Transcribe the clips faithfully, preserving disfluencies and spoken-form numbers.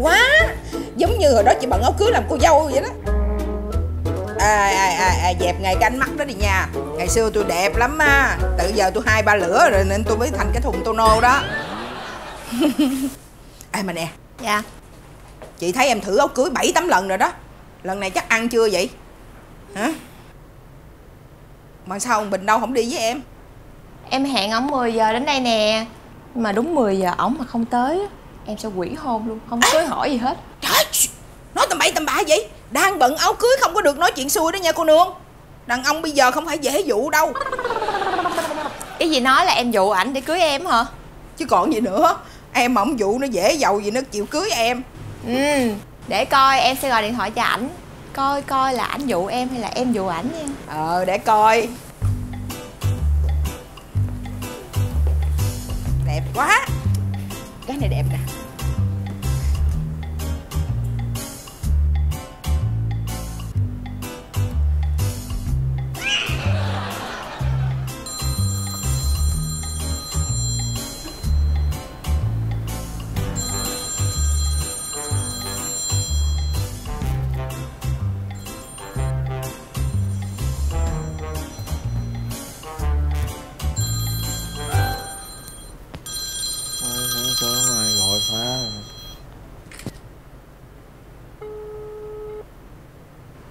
quá, giống như hồi đó chị bận áo cưới làm cô dâu vậy đó. À, à, à, à, dẹp ngày canh mắt đó đi nha. Ngày xưa tôi đẹp lắm á, tự giờ tôi hai ba lửa rồi nên tôi mới thành cái thùng tô nô đó. Ê mà nè. Dạ. Chị thấy em thử áo cưới bảy tám lần rồi đó. Lần này chắc ăn chưa vậy? Hả? Mà sao ông Bình đâu không đi với em? Em hẹn ổng mười giờ đến đây nè. Mà đúng mười giờ ổng mà không tới, em sẽ hủy hôn luôn, không cưới hỏi gì hết. Trời, nói tầm bậy tầm bạ vậy. Đang bận áo cưới không có được nói chuyện xui đó nha cô nương. Đàn ông bây giờ không phải dễ dụ đâu. Ý gì nói là em dụ ảnh để cưới em hả? Chứ còn gì nữa. Em mà không dụ nó dễ giàu gì nó chịu cưới em. Ừ, để coi em sẽ gọi điện thoại cho ảnh. Coi coi là ảnh dụ em hay là em dụ ảnh nha. Ờ, để coi. Đẹp quá. Cái này đẹp nè.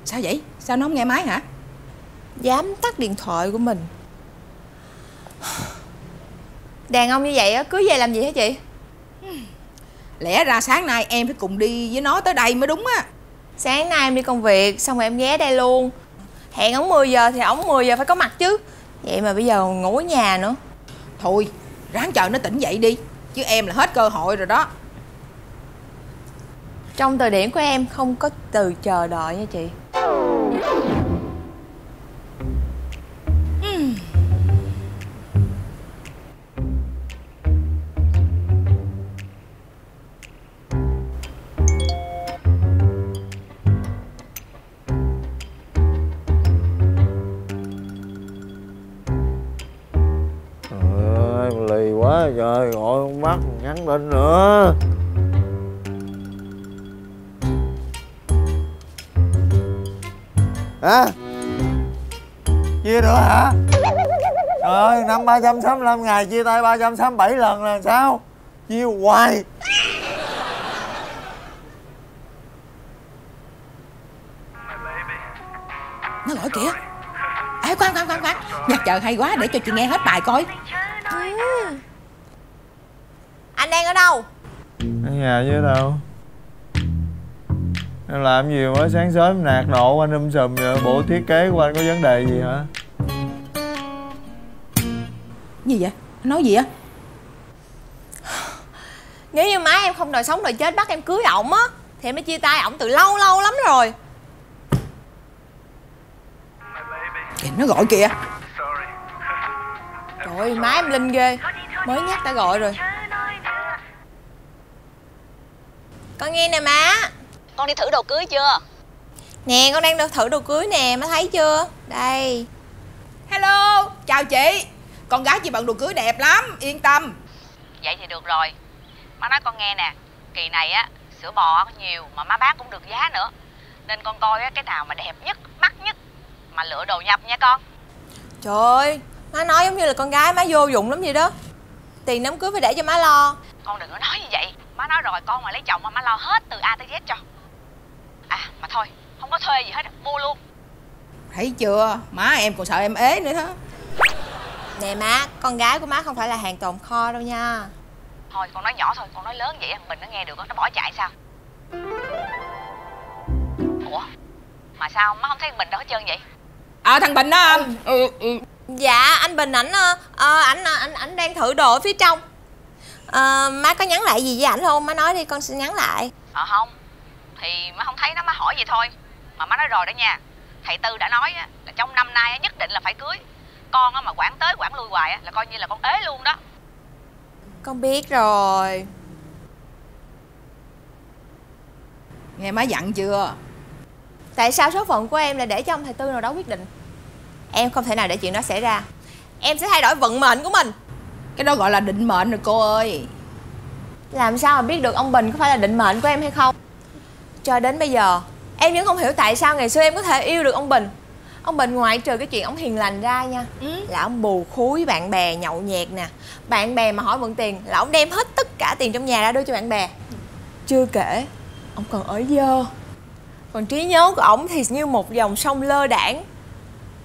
Sao vậy? Sao nó không nghe máy hả? Dám tắt điện thoại của mình. Đàn ông như vậy á, cưới về làm gì hả chị? Lẽ ra sáng nay em phải cùng đi với nó tới đây mới đúng á. Sáng nay em đi công việc, xong rồi em ghé đây luôn. Hẹn ổng mười giờ thì ổng mười giờ phải có mặt chứ. Vậy mà bây giờ ngủ ở nhà nữa. Thôi, ráng chờ nó tỉnh dậy đi, chứ em là hết cơ hội rồi đó. Trong từ điển của em không có từ chờ đợi nha chị. Trời ơi, lì quá trời, gọi không bắt, nhắn lên nữa. Hả? Chia nữa hả? Trời ơi, năm ba trăm sáu mươi lăm ngày chia tay ba trăm sáu mươi bảy lần là sao? Chia hoài. Nó gọi kìa. Ê khoan khoan khoan khoan, nhạc chờ hay quá, để cho chị nghe hết bài coi. Ừ. Anh đang ở đâu? Ở nhà chứ đâu. Em làm gì mới sáng sớm nạt nộ anh um sùm vậy? Bộ thiết kế của anh có vấn đề gì hả? Gì vậy? Anh nói gì á? Nếu như má em không đòi sống đòi chết bắt em cưới ổng á thì em đã chia tay ổng từ lâu lâu lắm rồi. Kìa, nó gọi kìa. Trời ơi, má em linh ghê. Mới nhắc đã gọi rồi. Con nghe nè má. Con đi thử đồ cưới chưa? Nè, con đang thử đồ cưới nè, má thấy chưa? Đây. Hello, chào chị. Con gái chị bận đồ cưới đẹp lắm, yên tâm. Vậy thì được rồi. Má nói con nghe nè, kỳ này á, sữa bò có nhiều mà má bán cũng được giá nữa. Nên con coi á, cái nào mà đẹp nhất, mắc nhất mà lựa đồ nhập nha con. Trời ơi, má nói giống như là con gái má vô dụng lắm vậy đó. Tiền đám cưới phải để cho má lo. Con đừng có nói như vậy. Má nói rồi, con mà lấy chồng mà má lo hết từ A tới Z cho. À mà thôi, không có thuê gì hết, mua luôn. Thấy chưa, má em còn sợ em ế nữa đó. Nè má, con gái của má không phải là hàng tồn kho đâu nha. Thôi con nói nhỏ thôi, con nói lớn vậy Bình nó nghe được đó, nó bỏ chạy sao? Ủa, mà sao má không thấy Bình đâu hết trơn vậy? À thằng Bình đó anh. Ừ, ừ. Dạ anh Bình ảnh ảnh ảnh ảnh đang thử đồ ở phía trong. À, má có nhắn lại gì với ảnh không? Má nói đi con xin nhắn lại. Ờ à, không thì má không thấy nó, má hỏi vậy thôi. Mà má nói rồi đó nha, thầy Tư đã nói á, là trong năm nay á, nhất định là phải cưới. Con á, mà quản tới quản lui hoài á, là coi như là con ế luôn đó. Con biết rồi. Nghe má dặn chưa? Tại sao số phận của em là để cho ông thầy Tư nào đó quyết định? Em không thể nào để chuyện đó xảy ra. Em sẽ thay đổi vận mệnh của mình. Cái đó gọi là định mệnh rồi cô ơi. Làm sao mà biết được ông Bình có phải là định mệnh của em hay không? Cho đến bây giờ em vẫn không hiểu tại sao ngày xưa em có thể yêu được ông Bình. Ông Bình ngoại trừ cái chuyện ông hiền lành ra nha, ừ. là ông bù khúi bạn bè nhậu nhẹt nè. Bạn bè mà hỏi mượn tiền là ông đem hết tất cả tiền trong nhà ra đưa cho bạn bè. Chưa kể ông còn ở dơ. Còn trí nhớ của ổng thì như một dòng sông lơ đãng.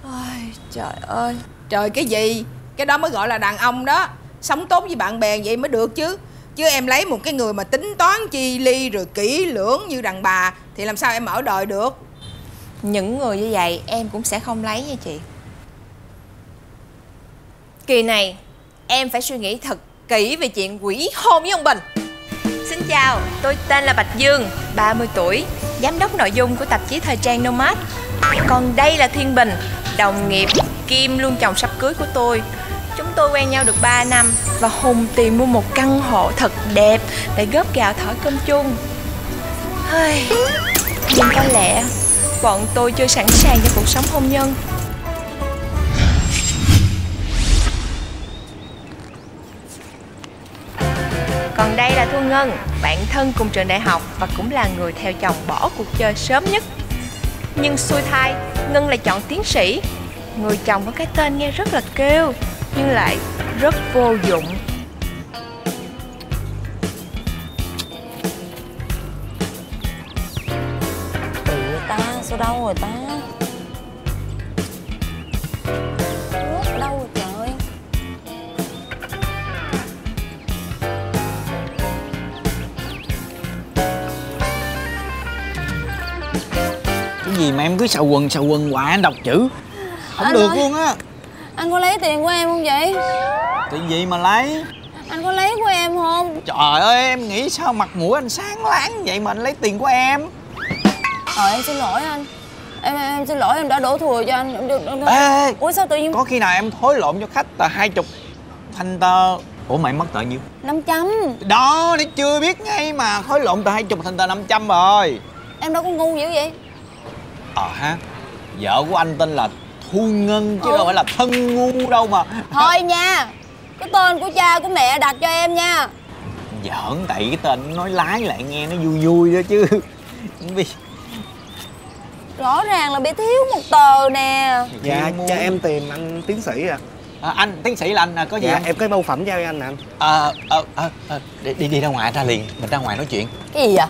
Ôi trời ơi. Trời cái gì? Cái đó mới gọi là đàn ông đó. Sống tốt với bạn bè vậy mới được chứ. Chứ em lấy một cái người mà tính toán chi ly rồi kỹ lưỡng như đàn bà thì làm sao em ở đời được. Những người như vậy em cũng sẽ không lấy nha chị. Kỳ này em phải suy nghĩ thật kỹ về chuyện quỷ hôn với ông Bình. Xin chào, tôi tên là Bạch Dương, ba mươi tuổi, giám đốc nội dung của tạp chí thời trang Nomad. Còn đây là Thiên Bình, đồng nghiệp kim luôn chồng sắp cưới của tôi. Chúng tôi quen nhau được ba năm và hùng tìm mua một căn hộ thật đẹp để góp gạo thỏi cơm chung. Nhưng có lẽ bọn tôi chưa sẵn sàng cho cuộc sống hôn nhân. Còn đây là Thu Ngân, bạn thân cùng trường đại học và cũng là người theo chồng bỏ cuộc chơi sớm nhất. Nhưng xui thay, Ngân lại chọn tiến sĩ. Người chồng có cái tên nghe rất là kêu nhưng lại rất vô dụng. Tự ta, sao đâu rồi ta? Ủa, đâu rồi trời? Cái gì mà em cứ xào quần xào quần hoài, anh đọc chữ không anh được ơi, luôn á. Anh có lấy tiền của em không vậy? Tiền gì mà lấy? Anh có lấy của em không? Trời ơi, em nghĩ sao mặt mũi anh sáng láng vậy mà anh lấy tiền của em. Trời, em xin lỗi anh. Em em xin lỗi, em đã đổ thừa cho anh. Ê, ủa sao tự nhiên có khi nào em thối lộn cho khách tờ hai chục thanh tờ? Ủa mày mất tờ nhiêu? Năm trăm. Đó, để chưa biết ngay mà thối lộn tờ hai chục thanh tờ năm trăm rồi. Em đâu có ngu dữ vậy. Ờ ha, vợ của anh tên là Thu Ngân chứ ừ. đâu phải là thân ngu đâu mà. Thôi nha, cái tên của cha của mẹ đặt cho em nha. Giỡn, tại cái tên nói lái lại nghe nó vui vui đó chứ. Rõ ràng là bị thiếu một tờ nè. Dạ, cha em tìm anh tiến sĩ à? À anh tiến sĩ là anh à, có gì dạ, em có mẫu phẩm giao cho anh nè anh. Ờ, ờ, ờ, đi, đi, đi ra ngoài ra liền, mình ra ngoài nói chuyện. Cái gì vậy?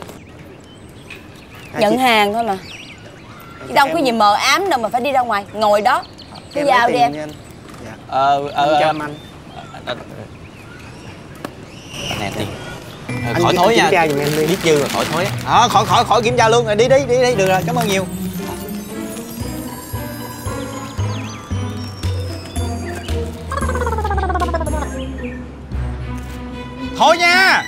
À, nhận chị... hàng thôi mà. Chứ đâu có em... gì mờ ám đâu mà phải đi ra ngoài. Ngồi đó. Cứ vào đi em. Dạ. Ờ, ờ, cho em anh. Nè tiền. Khỏi thối nha. Kiểm tra giùm em đi. Biết dư rồi khỏi thối. Ờ, khỏi khỏi khỏi kiểm tra luôn rồi. Đi đi đi đi, được rồi. Cảm ơn nhiều. Thôi nha.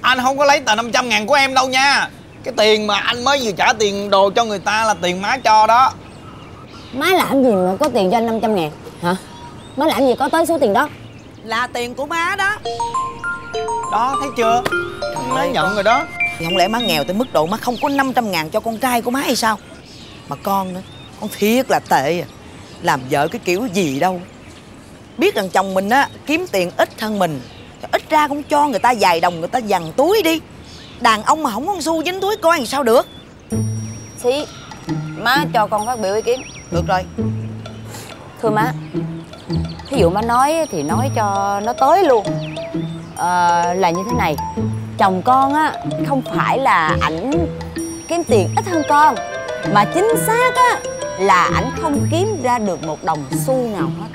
Anh không có lấy tờ năm trăm ngàn của em đâu nha. Cái tiền mà anh mới vừa trả tiền đồ cho người ta là tiền má cho đó. Má làm gì mà có tiền cho anh năm trăm ngàn hả? Má làm gì có tới số tiền đó? Là tiền của má đó. Đó, thấy chưa? Má nhận rồi đó. Không lẽ má nghèo tới mức độ má không có năm trăm ngàn cho con trai của má hay sao? Mà con nữa, con thiệt là tệ à. Làm vợ cái kiểu gì đâu. Biết rằng chồng mình á, kiếm tiền ít hơn mình, ít ra cũng cho người ta vài đồng người ta dằn túi đi. Đàn ông mà không có xu dính túi coi làm sao được. Xí, má cho con phát biểu ý kiến. Được rồi. Thưa má, thí dụ má nói thì nói cho nó tới luôn. à, Là như thế này. Chồng con á, không phải là ảnh kiếm tiền ít hơn con, mà chính xác á, là ảnh không kiếm ra được một đồng xu nào hết.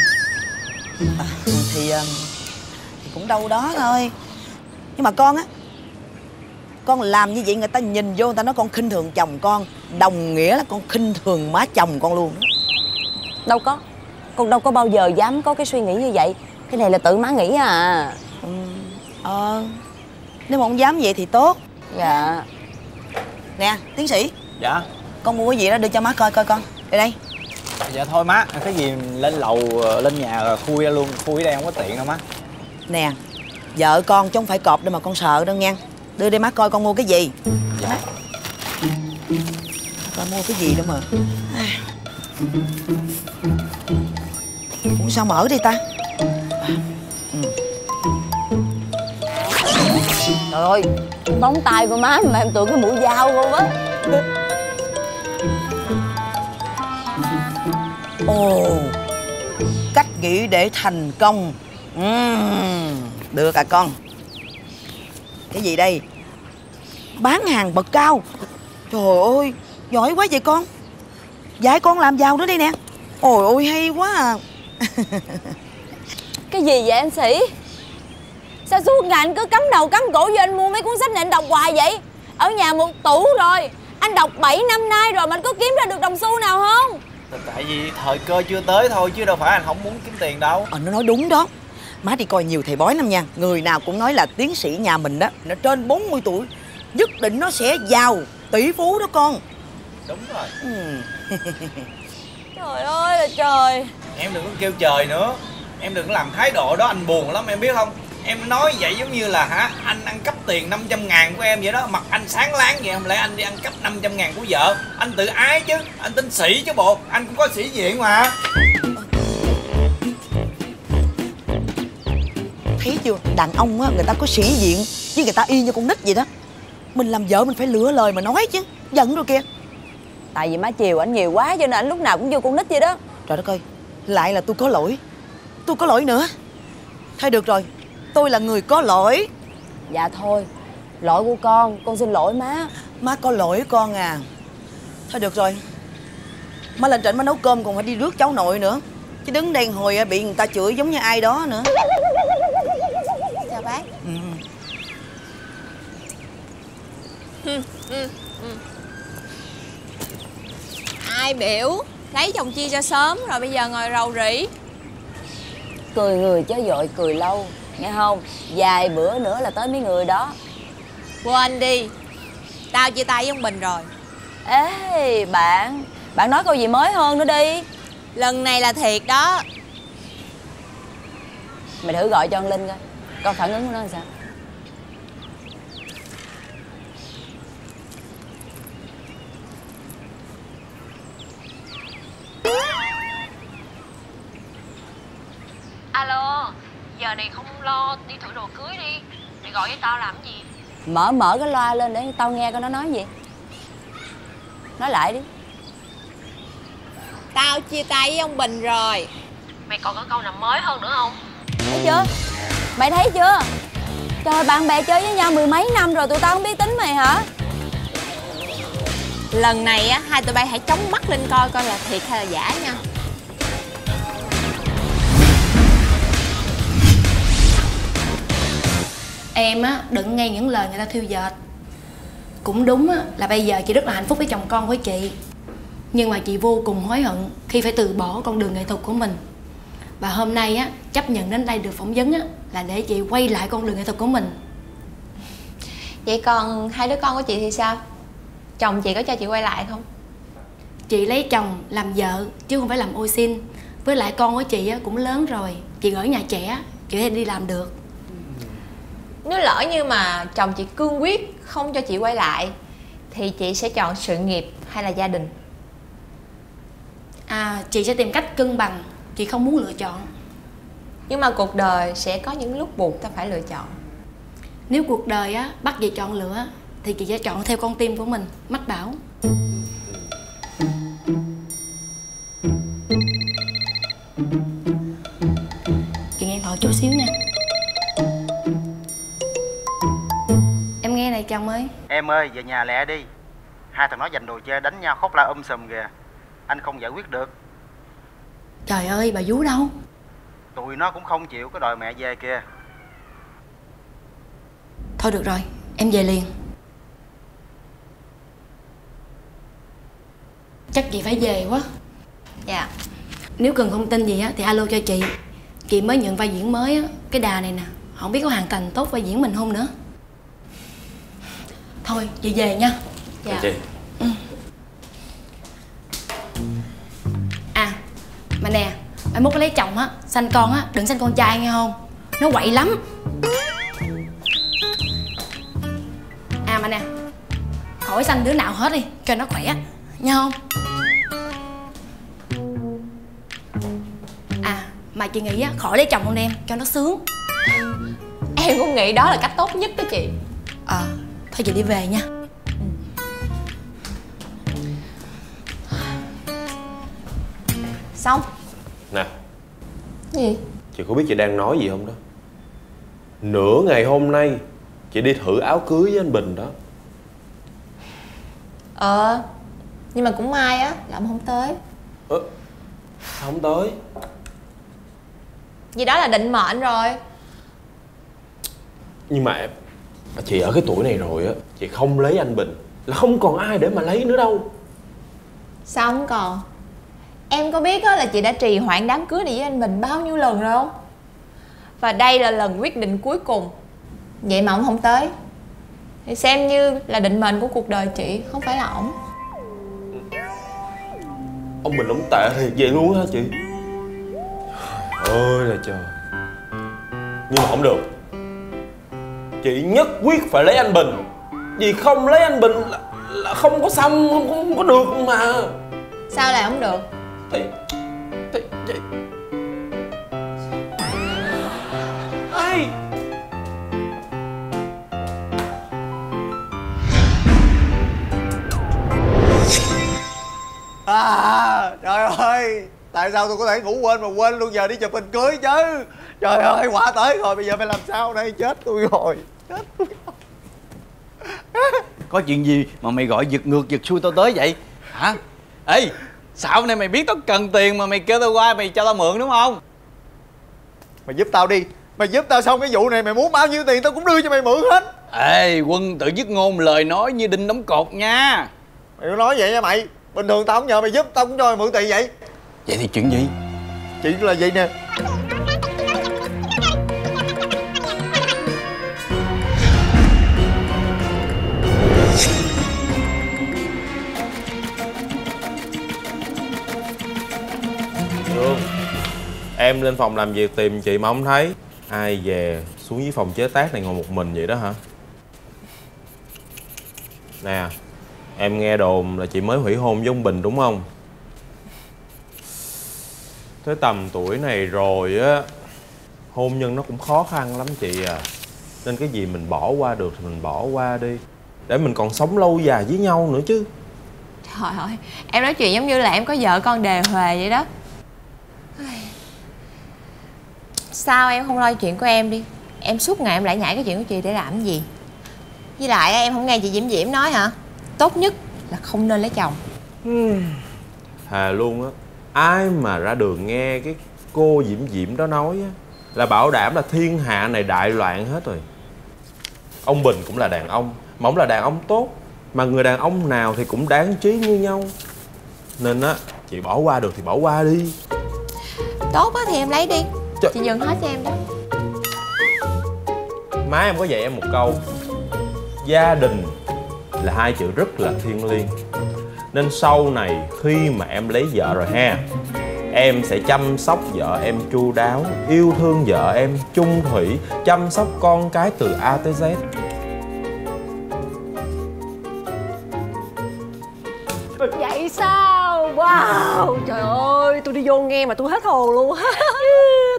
à, thì, thì cũng đâu đó thôi. Nhưng mà con á, con làm như vậy người ta nhìn vô người ta nói con khinh thường chồng con, đồng nghĩa là con khinh thường má chồng con luôn đó. Đâu có, con đâu có bao giờ dám có cái suy nghĩ như vậy. Cái này là tự má nghĩ à. Ừ, ờ, nếu mà không dám vậy thì tốt. Dạ. Nè, tiến sĩ. Dạ. Con mua cái gì đó đưa cho má coi coi con. Đây đây. Dạ thôi má, cái gì lên lầu, lên nhà khui ra luôn, khui ở đây không có tiện đâu má. Nè, vợ con chứ không phải cọp đâu mà con sợ đâu nha. Đưa đi má coi con mua cái gì. Dạ. Con mua cái gì đâu mà. Ủa sao mở đi ta? Ừ. Trời ơi, móng tay của má mà em tưởng cái mũi dao không á. Ồ, cách nghĩ để thành công. Uhm, được à con. Cái gì đây? Bán hàng bậc cao. Trời ơi, giỏi quá vậy con. Dạy con làm giàu nữa đây nè. Ôi ôi hay quá à. Cái gì vậy anh Sĩ? Sao suốt ngày anh cứ cắm đầu cắm cổ vô anh mua mấy cuốn sách này anh đọc hoài vậy? Ở nhà một tủ rồi. Anh đọc bảy năm nay rồi mà anh có kiếm ra được đồng xu nào không? Tại vì thời cơ chưa tới thôi chứ đâu phải anh không muốn kiếm tiền đâu. Ờ, nó nói đúng đó. Má đi coi nhiều thầy bói lắm nha. Người nào cũng nói là tiến sĩ nhà mình đó, nó trên bốn mươi tuổi, nhất định nó sẽ giàu, tỷ phú đó con. Đúng rồi. Ừ. Trời ơi là trời. Em đừng có kêu trời nữa. Em đừng có làm thái độ đó, anh buồn lắm em biết không? Em nói vậy giống như là hả, anh ăn cắp tiền năm trăm ngàn của em vậy đó. Mặt anh sáng láng vậy, không lẽ anh đi ăn cắp năm trăm ngàn của vợ? Anh tự ái chứ, anh tin sĩ chứ bộ. Anh cũng có sĩ diện mà. Thấy chưa, đàn ông á, người ta có sĩ diện chứ người ta y như con nít vậy đó. Mình làm vợ mình phải lựa lời mà nói chứ. Giận rồi kìa. Tại vì má chiều ảnh nhiều quá cho nên ảnh lúc nào cũng vô con nít vậy đó. Trời đất ơi, lại là tôi có lỗi. Tôi có lỗi nữa. Thôi được rồi, tôi là người có lỗi. Dạ thôi, lỗi của con, con xin lỗi má. Má có lỗi con à. Thôi được rồi, má lên trển má nấu cơm còn phải đi rước cháu nội nữa. Chứ đứng đây hồi bị người ta chửi giống như ai đó nữa. Chào bác. Ừ. Ừ, ừ, ừ. Ai biểu lấy chồng chia cho sớm rồi bây giờ ngồi rầu rĩ. Cười người chứ dội cười lâu, nghe không? Vài bữa nữa là tới mấy người đó. Quên đi, tao chia tay với ông Bình rồi. Ê bạn, bạn nói câu gì mới hơn nữa đi. Lần này là thiệt đó. Mày thử gọi cho con Linh coi, con phản ứng của nó làm sao. Alo, giờ này không lo đi thử đồ cưới đi. Mày gọi với tao làm gì? Mở mở cái loa lên để tao nghe coi nó nói gì. Nói lại đi. Tao chia tay với ông Bình rồi. Mày còn có câu nào mới hơn nữa không? Thấy chưa? Mày thấy chưa? Trời, bạn bè chơi với nhau mười mấy năm rồi tụi tao không biết tính mày hả? Lần này á, hai tụi bay hãy chống mắt lên coi coi là thiệt hay là giả nha. Em á, đừng nghe những lời người ta thiêu dệt. Cũng đúng á, là bây giờ chị rất là hạnh phúc với chồng con của chị. Nhưng mà chị vô cùng hối hận khi phải từ bỏ con đường nghệ thuật của mình. Và hôm nay á, chấp nhận đến đây được phỏng vấn á, là để chị quay lại con đường nghệ thuật của mình. Vậy còn hai đứa con của chị thì sao? Chồng chị có cho chị quay lại không? Chị lấy chồng làm vợ chứ không phải làm ô xin. Với lại con của chị á, cũng lớn rồi. Chị gửi nhà trẻ, chị có thể đi làm được. Nếu lỡ như mà chồng chị cương quyết không cho chị quay lại thì chị sẽ chọn sự nghiệp hay là gia đình? À, chị sẽ tìm cách cân bằng, chị không muốn lựa chọn. Nhưng mà cuộc đời sẽ có những lúc buộc ta phải lựa chọn. Nếu cuộc đời á, bắt chị chọn lựa thì chị sẽ chọn theo con tim của mình, mách bảo. Chị nghe điện thoại chút xíu nha. Em nghe này chồng ơi. Em ơi, về nhà lẹ đi. Hai thằng nó giành đồ chơi đánh nhau khóc la um sùm kìa. Anh không giải quyết được. Trời ơi, bà vú đâu? Tụi nó cũng không chịu, cái đòi mẹ về kìa. Thôi được rồi, em về liền. Chắc chị phải về quá. Dạ. Nếu cần thông tin gì á thì alo cho chị. Chị mới nhận vai diễn mới á. Cái đà này nè, không biết có hoàn thành tốt vai diễn mình không nữa. Thôi, chị về nha. Dạ chị. Ừ. À, mà nè, mai mốt lấy chồng á, sanh con á, đừng sanh con trai nghe không? Nó quậy lắm. À mà nè, khỏi sanh đứa nào hết đi, cho nó khỏe, nha không? À, mà chị nghĩ á, khỏi lấy chồng không em, cho nó sướng. Em cũng nghĩ đó là cách tốt nhất đó chị. Ờ, à, thôi chị đi về nha. Xong. Nè. Gì? Chị có biết chị đang nói gì không đó? Nửa ngày hôm nay chị đi thử áo cưới với anh Bình đó. Ờ, nhưng mà cũng mai á là ông không tới. Ơ, sao không tới? Vì đó là định mệnh rồi. Nhưng mà em, chị ở cái tuổi này rồi á, chị không lấy anh Bình là không còn ai để mà lấy nữa đâu. Sao không còn? Em có biết á là chị đã trì hoãn đám cưới đi với anh Bình bao nhiêu lần rồi không? Và đây là lần quyết định cuối cùng. Vậy mà ông không tới thì xem như là định mệnh của cuộc đời chị, không phải là ổng. Ông Bình ổng tệ thiệt vậy luôn á chị. Ôi là trời. Nhưng mà không được, chị nhất quyết phải lấy anh Bình. Vì không lấy anh Bình là, là không có xong, không, không có được mà. Sao lại không được? Thì... thì... thì... Ê! À, trời ơi! Tại sao tôi có thể ngủ quên mà quên luôn giờ đi chụp hình cưới chứ? Trời ơi, quả tới rồi, bây giờ phải làm sao đây? Chết tôi rồi, chết tôi rồi. Có chuyện gì mà mày gọi giật ngược giật xuôi tao tới vậy? Hả? Ê! Sao nay mày biết tao cần tiền mà mày kêu tao qua mày cho tao mượn đúng không? Mày giúp tao đi! Mày giúp tao xong cái vụ này mày muốn bao nhiêu tiền tao cũng đưa cho mày mượn hết! Ê! Quân tự dứt ngôn, lời nói như đinh đóng cột nha! Mày có nói vậy nha mày! Bình thường tao không nhờ mày giúp, tao cũng cho mày mượn tiền vậy! Vậy thì chuyện gì? Chuyện là vậy nè! Em lên phòng làm việc tìm chị mà không thấy. Ai về xuống dưới phòng chế tác này ngồi một mình vậy đó hả? Nè, em nghe đồn là chị mới hủy hôn với ông Bình đúng không? Tới tầm tuổi này rồi á, hôn nhân nó cũng khó khăn lắm chị à. Nên cái gì mình bỏ qua được thì mình bỏ qua đi, để mình còn sống lâu dài với nhau nữa chứ. Trời ơi, em nói chuyện giống như là em có vợ con đề huề vậy đó. Sao em không lo chuyện của em đi? Em suốt ngày em lại nhảy cái chuyện của chị để làm gì? Với lại em không nghe chị Diễm Diễm nói hả? Tốt nhất là không nên lấy chồng. Thề luôn á, ai mà ra đường nghe cái cô Diễm Diễm đó nói á là bảo đảm là thiên hạ này đại loạn hết rồi. Ông Bình cũng là đàn ông, mà ông là đàn ông tốt, mà người đàn ông nào thì cũng đáng trí như nhau. Nên á, chị bỏ qua được thì bỏ qua đi. Tốt á thì em lấy đi. Trời. Chị dừng hết cho em đó. Má em có dạy em một câu: gia đình là hai chữ rất là thiêng liêng. Nên sau này khi mà em lấy vợ rồi ha, em sẽ chăm sóc vợ em chu đáo, yêu thương vợ em chung thủy, chăm sóc con cái từ A tới Z. Vậy sao? Wow! Trời ơi! Tôi đi vô nghe mà tôi hết hồn luôn.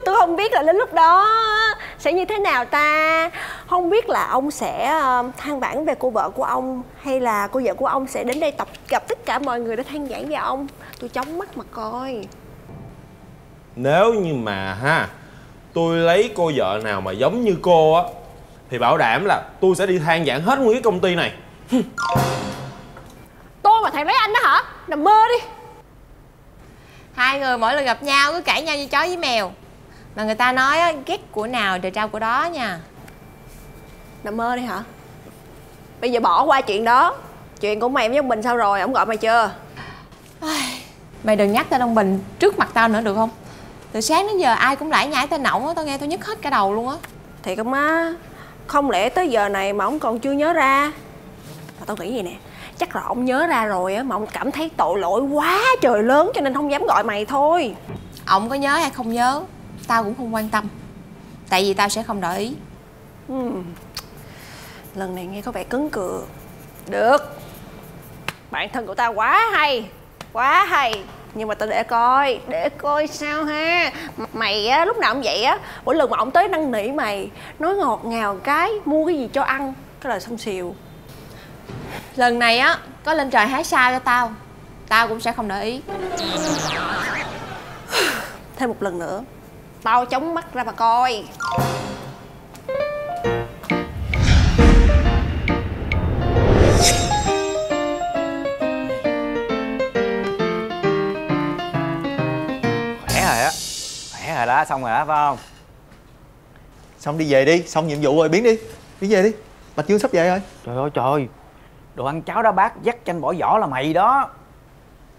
Tôi không biết là đến lúc đó sẽ như thế nào ta. Không biết là ông sẽ than vãn về cô vợ của ông, hay là cô vợ của ông sẽ đến đây tập gặp tất cả mọi người để than vãn về ông. Tôi chóng mắt mà coi. Nếu như mà ha, tôi lấy cô vợ nào mà giống như cô á, thì bảo đảm là tôi sẽ đi than vãn hết nguyên cái công ty này. Tôi mà thèm lấy anh đó hả? Nằm mơ đi. Hai người mỗi lần gặp nhau cứ cãi nhau như chó với mèo. Mà người ta nói á, ghét của nào trời trao của đó nha. Nằm mơ đi hả? Bây giờ bỏ qua chuyện đó. Chuyện của mày với ông Bình sao rồi? Ông gọi mày chưa? Mày đừng nhắc tên ông Bình trước mặt tao nữa được không? Từ sáng đến giờ ai cũng lải nhải tên ổng á, tao nghe tao nhức hết cả đầu luôn á. Thiệt không á? Không lẽ tới giờ này mà ông còn chưa nhớ ra? Mà tao nghĩ vậy nè, chắc là ông nhớ ra rồi á, mà ông cảm thấy tội lỗi quá trời lớn cho nên không dám gọi mày thôi. Ông có nhớ hay không nhớ tao cũng không quan tâm, tại vì tao sẽ không đổi ý. Ừ. Lần này nghe có vẻ cứng cựa. Được. Bạn thân của tao quá hay, quá hay. Nhưng mà tao để coi, để coi sao ha. Mày á, lúc nào cũng vậy á, mỗi lần mà ổng tới năn nỉ mày, nói ngọt ngào cái, mua cái gì cho ăn, rất là xông xìu. Lần này á, có lên trời hái sao cho tao, tao cũng sẽ không để ý. Thêm một lần nữa, tao chống mắt ra mà coi. Khỏe rồi á, khỏe rồi đó, xong rồi đó phải không? Xong đi về đi, xong nhiệm vụ rồi, biến đi, biến về đi. Bạch Dương sắp về rồi. Trời ơi trời, đồ ăn cháo đá bát dắt chanh bỏ vỏ là mày đó.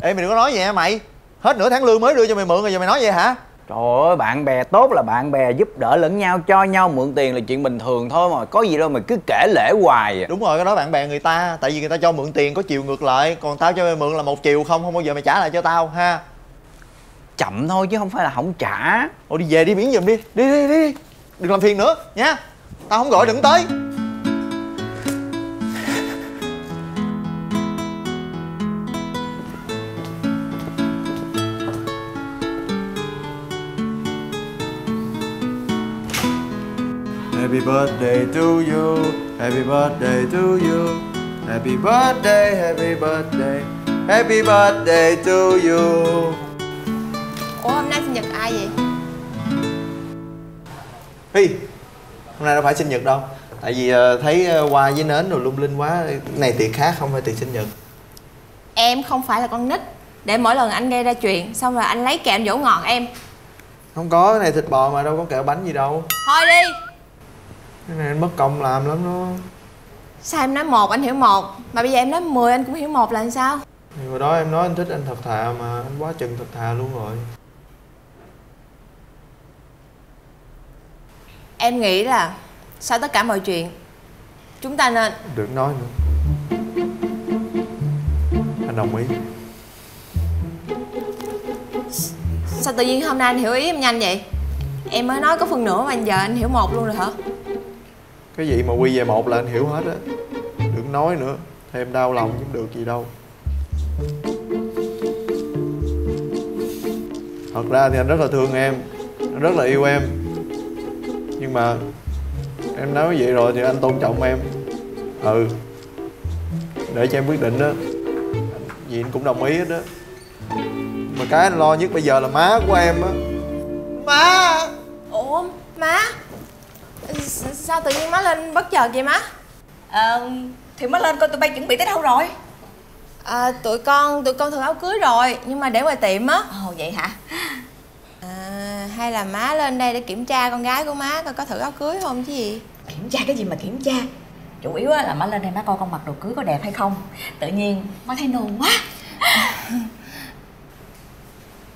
Ê mày đừng có nói vậy hả mày? Hết nửa tháng lương mới đưa cho mày mượn rồi giờ mày nói vậy hả? Trời ơi, bạn bè tốt là bạn bè, giúp đỡ lẫn nhau, cho nhau mượn tiền là chuyện bình thường thôi mà. Có gì đâu mà cứ kể lể hoài vậy. Đúng rồi, cái đó bạn bè người ta. Tại vì người ta cho mượn tiền có chiều ngược lại. Còn tao cho mày mượn là một chiều không, không bao giờ mày trả lại cho tao ha. Chậm thôi chứ không phải là không trả. Ôi đi về đi, biến giùm đi. Đi đi đi, đừng làm phiền nữa nha. Tao không gọi đừng tới. Happy birthday to you, happy birthday to you, happy birthday, happy birthday, happy birthday to you. Ủa hôm nay sinh nhật ai vậy? Hi, hôm nay đâu phải sinh nhật đâu. Tại vì thấy hoa với nến rồi lung linh quá. Này tiệc khác không phải tiệc sinh nhật. Em không phải là con nít để mỗi lần anh gây ra chuyện xong rồi anh lấy kẹo dỗ ngọt em. Không có, cái này thịt bò mà đâu có kẹo bánh gì đâu. Thôi đi. Cái này anh bất công làm lắm đó. Sao em nói một anh hiểu một, mà bây giờ em nói mười anh cũng hiểu một là sao? Thì hồi đó em nói anh thích anh thật thà mà anh quá chừng thật thà luôn rồi. Em nghĩ là sau tất cả mọi chuyện chúng ta nên... Đừng nói nữa. Anh đồng ý. Sao tự nhiên hôm nay anh hiểu ý em nhanh vậy? Em mới nói có phần nữa mà giờ anh hiểu một luôn rồi hả? Cái gì mà quy về một là anh hiểu hết á. Đừng nói nữa, thêm đau lòng cũng được gì đâu. Thật ra thì anh rất là thương em, anh rất là yêu em. Nhưng mà em nói vậy rồi thì anh tôn trọng em. Ừ, để cho em quyết định đó. Vì anh cũng đồng ý hết đó. Mà cái anh lo nhất bây giờ là má của em á. Má! Ủa má? Sao tự nhiên má lên bất chợt vậy má? À, thì má lên coi tụi bay chuẩn bị tới đâu rồi? À, tụi con, tụi con thường áo cưới rồi, nhưng mà để ngoài tiệm á. Ồ vậy hả? À, hay là má lên đây để kiểm tra con gái của má coi có thử áo cưới không chứ gì? Kiểm tra cái gì mà kiểm tra? Chủ yếu là má lên đây má coi con mặc đồ cưới có đẹp hay không. Tự nhiên má thấy nồn quá.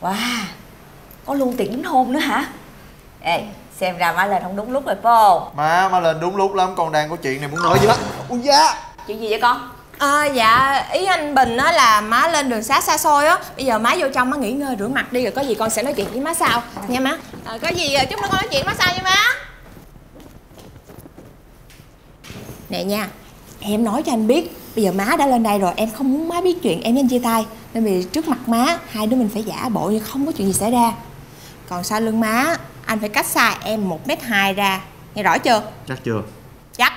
Wow, có luôn tiền đính hôn nữa hả? Ê, xem ra má lên không đúng lúc rồi cô. Má, má lên đúng lúc lắm, con đang có chuyện này muốn nói với má. Ui da. Chuyện gì vậy con? À, dạ, ý anh Bình á là má lên đường xá xa xôi á. Bây giờ má vô trong má nghỉ ngơi rửa mặt đi rồi có gì con sẽ nói chuyện với má sau nha má. À, có gì chút nữa con nói chuyện má sau nha má. Nè nha, em nói cho anh biết, bây giờ má đã lên đây rồi, em không muốn má biết chuyện em với anh chia tay. Nên vì trước mặt má, hai đứa mình phải giả bộ như không có chuyện gì xảy ra. Còn sau lưng má, anh phải cách xa em một mét hai ra. Nghe rõ chưa? Chắc chưa? Chắc.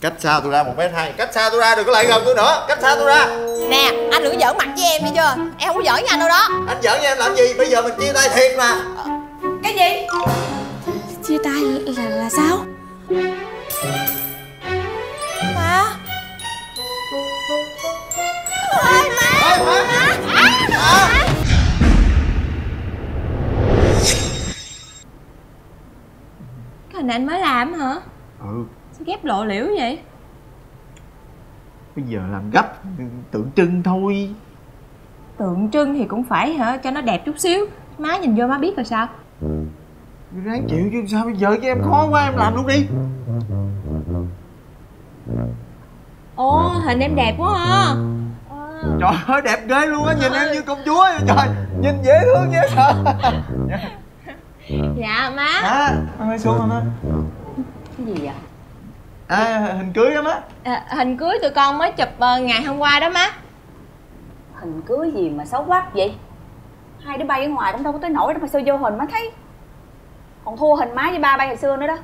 Cách xa tôi ra một mét hai. Cách xa tôi ra, đừng có lại gần tôi nữa. Cách xa tôi ra. Nè, anh đừng có giỡn mặt với em nghe chưa? Em không có giỡn với anh đâu đó. Anh giỡn với em làm gì? Bây giờ mình chia tay thiệt mà. Cái gì? Chia tay là, là, là sao? Má. Ôi, má. Ôi, má. Má. Má. Má. Má. Hình anh mới làm hả? Ừ. Sao ghép lộ liễu vậy? Bây giờ làm gấp tượng trưng thôi. Tượng trưng thì cũng phải hả? Cho nó đẹp chút xíu. Má nhìn vô má biết rồi sao? Ráng chịu chứ sao bây giờ, chứ em khó quá em làm luôn đi. Ồ hình em đẹp quá ha. Trời ơi đẹp ghê luôn á, nhìn em như công chúa. Trời nhìn dễ thương dễ sợ. Dạ má. Má, má hơi xuống rồi má. Cái gì vậy? À hình cưới đó má. À, hình cưới tụi con mới chụp uh, ngày hôm qua đó má. Hình cưới gì mà xấu quắc vậy? Hai đứa bay ở ngoài cũng đâu có tới nổi đâu mà sao vô hình má thấy. Còn thua hình má với ba bay hồi xưa nữa đó.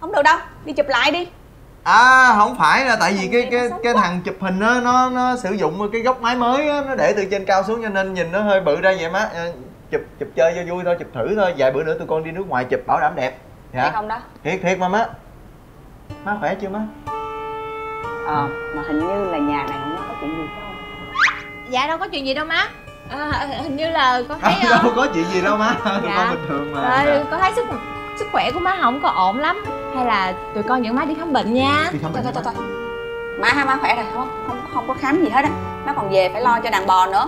Không được đâu, đi chụp lại đi. À không phải là tại vì cái cái cái thằng chụp hình á, nó nó sử dụng cái góc máy mới á, nó để từ trên cao xuống cho nên nhìn nó hơi bự ra vậy má. Chụp chụp chơi cho vui thôi, chụp thử thôi, vài bữa nữa tụi con đi nước ngoài chụp bảo đảm đẹp. Dạ. Thiệt không đó? Thiệt thiệt mà má. Má khỏe chưa má? Ờ, à, mà hình như là nhà này không có chuyện gì phải không? Dạ đâu có chuyện gì đâu má. À, hình như là con thấy à, đâu không? Có chuyện gì đâu má. Tụi dạ. con bình thường mà. À, dạ. Con thấy sức sức khỏe của má không có ổn lắm. Hay là tụi con dẫn má đi khám bệnh nha. Đi khám bệnh. Thôi thôi thôi. Má ha, má khỏe rồi, không không không có khám gì hết á. Má còn về phải lo cho đàn bò nữa.